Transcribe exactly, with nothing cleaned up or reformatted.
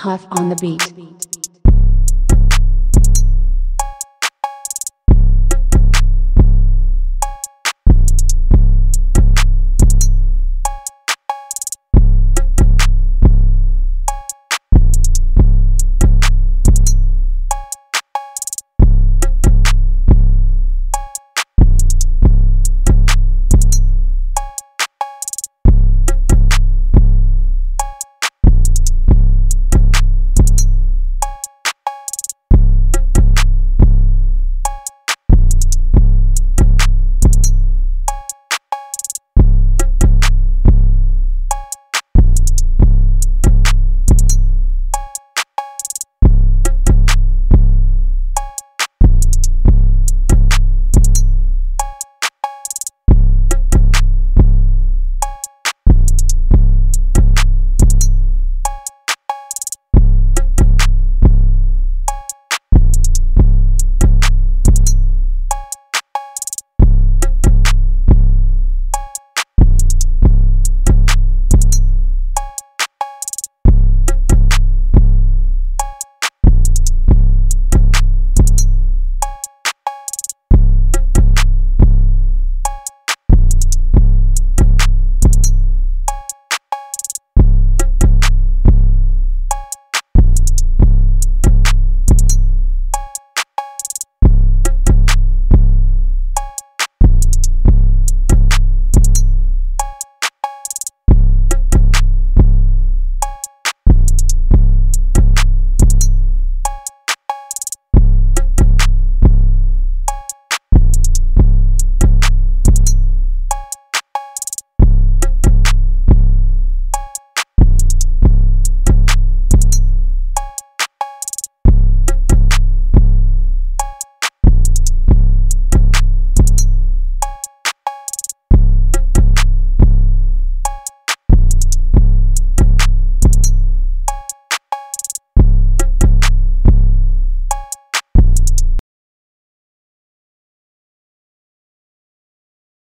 Huff on the beat.